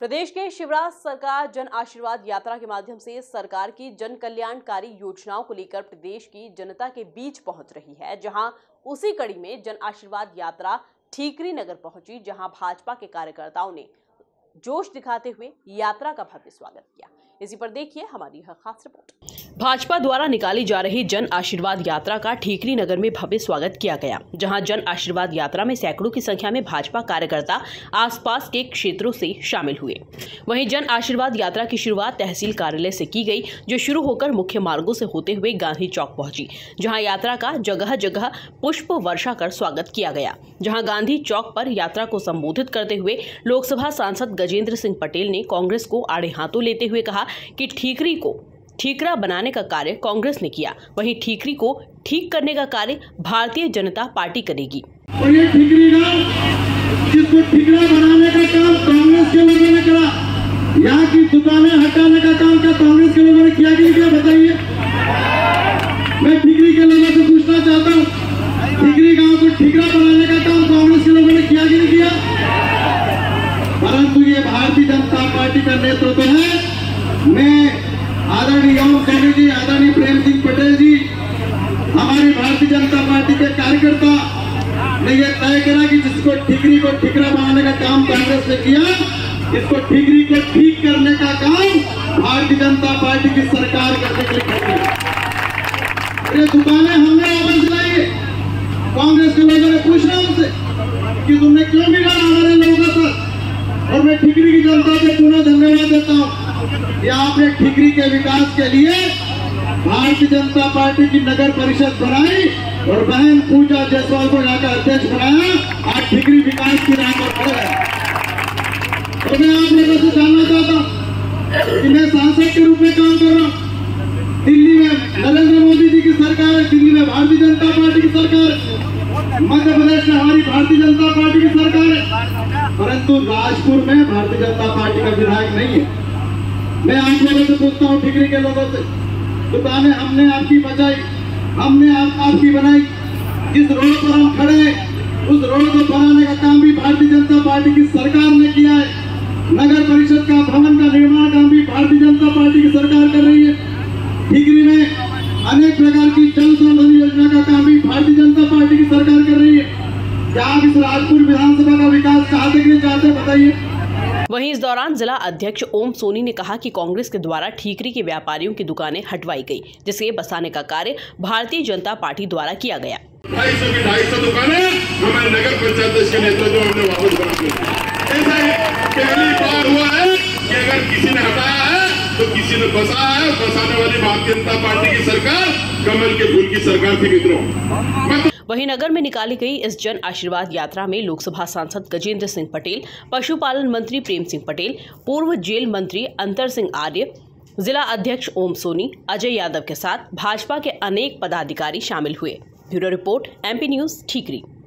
प्रदेश के शिवराज सरकार जन आशीर्वाद यात्रा के माध्यम से सरकार की जन कल्याणकारी योजनाओं को लेकर प्रदेश की जनता के बीच पहुंच रही है। जहां उसी कड़ी में जन आशीर्वाद यात्रा ठीकरी नगर पहुंची, जहां भाजपा के कार्यकर्ताओं ने जोश दिखाते हुए यात्रा का भव्य स्वागत किया। इसी पर देखिए हमारी यह खास रिपोर्ट। भाजपा द्वारा निकाली जा रही जन आशीर्वाद यात्रा का ठीकरी नगर में भव्य स्वागत किया गया, जहां जन आशीर्वाद यात्रा में सैकड़ों की संख्या में भाजपा कार्यकर्ता आसपास के क्षेत्रों से शामिल हुए। वहीं जन आशीर्वाद यात्रा की शुरुआत तहसील कार्यालय से की गई, जो शुरू होकर मुख्य मार्गो से होते हुए गांधी चौक पहुंची, जहाँ यात्रा का जगह जगह पुष्प वर्षा कर स्वागत किया गया। जहाँ गांधी चौक पर यात्रा को संबोधित करते हुए लोकसभा सांसद गजेंद्र सिंह पटेल ने कांग्रेस को आड़े हाथों लेते हुए कहा कि ठीकरी को ठीकरा बनाने का कार्य कांग्रेस ने किया, वहीं ठीकरी को ठीक करने का कार्य भारतीय जनता पार्टी करेगी। और ये ठीकरी ना, जिसको ठीकरा बनाने का काम कांग्रेस के लोगों ने करा, यहाँ की दुकानें हटाने का काम क्या कांग्रेस के लोगों ने किया कि क्या बताइए? मैं ठीकरी के लोगों से पूछना चाहता हूँ, ठीकरी गाँव को ठीकरा बनाने का काम कांग्रेस के लोगों ने किया कि नहीं किया? परंतु ये भारतीय जनता पार्टी का नेतृत्व है। मैं आदरणीय ओम सोनी जी, आदरणीय प्रेम सिंह पटेल जी, हमारी भारतीय जनता पार्टी के कार्यकर्ता ने यह तय करा कि जिसको ठीकरी को ठीकरा बनाने का काम कांग्रेस ने किया, इसको ठीकरी को ठीक करने का काम भारतीय जनता पार्टी की सरकार करने के लिए करेगी। ये दुकानें हमने ओपन चलाई, कांग्रेस के लोगों ने पूछा हमसे कि तुमने क्यों बिगाड़ा हमारे लोगों पर। और मैं ठीकरी की जनता को पूरा धन्यवाद देता हूँ, ये आपने ठीकरी के विकास के लिए भारतीय जनता पार्टी की नगर परिषद बनाई और बहन पूजा जयसवाल को यहाँ का अध्यक्ष बनाया। आज ठीकरी विकास की राह पर खड़ा है। तो मैं आप लोगों से जानना चाहता हूँ कि मैं सांसद के रूप में काम कर रहा हूँ। दिल्ली में नरेंद्र मोदी जी की सरकार है, दिल्ली में भारतीय जनता पार्टी की सरकार है, मध्य प्रदेश में हमारी भारतीय जनता पार्टी की सरकार है, परंतु राजपुर में भारतीय जनता पार्टी का विधायक नहीं है। मैं आप लोगों से पूछता हूँ, ठीकरी के लोगों से, दुकानें हमने आपकी बचाई, हमने आपकी बनाई। जिस रोड पर हम खड़े हैं उस रोड को बनाने का काम भी भारतीय जनता पार्टी की सरकार ने किया है। नगर परिषद का भवन का निर्माण काम भी भारतीय जनता पार्टी की सरकार कर रही है। ठीकरी में अनेक प्रकार की जल संबंधी योजना का काम भी भारतीय जनता पार्टी की सरकार कर रही है। क्या आप इस राजपुर विधानसभा का विकास कहाँ तक ले जाते हैं बताइए। वहीं इस दौरान जिला अध्यक्ष ओम सोनी ने कहा कि कांग्रेस के द्वारा ठीकरी के व्यापारियों की दुकानें हटवाई गई, जिसे बसाने का कार्य भारतीय जनता पार्टी द्वारा किया गया। 250 दुकानें हमारे नगर पंचायत के नेतृत्व में वापस बना दी। पहली बार हुआ है कि अगर किसी ने हटाया है तो किसी ने बसा है। बसाने वाली भारतीय जनता पार्टी की सरकार कमल के फूल की सरकार थी मित्रों। वहीं नगर में निकाली गई इस जन आशीर्वाद यात्रा में लोकसभा सांसद गजेंद्र सिंह पटेल, पशुपालन मंत्री प्रेम सिंह पटेल, पूर्व जेल मंत्री अंतर सिंह आर्य, जिला अध्यक्ष ओम सोनी, अजय यादव के साथ भाजपा के अनेक पदाधिकारी शामिल हुए। ब्यूरो रिपोर्ट, MP News, ठीकरी।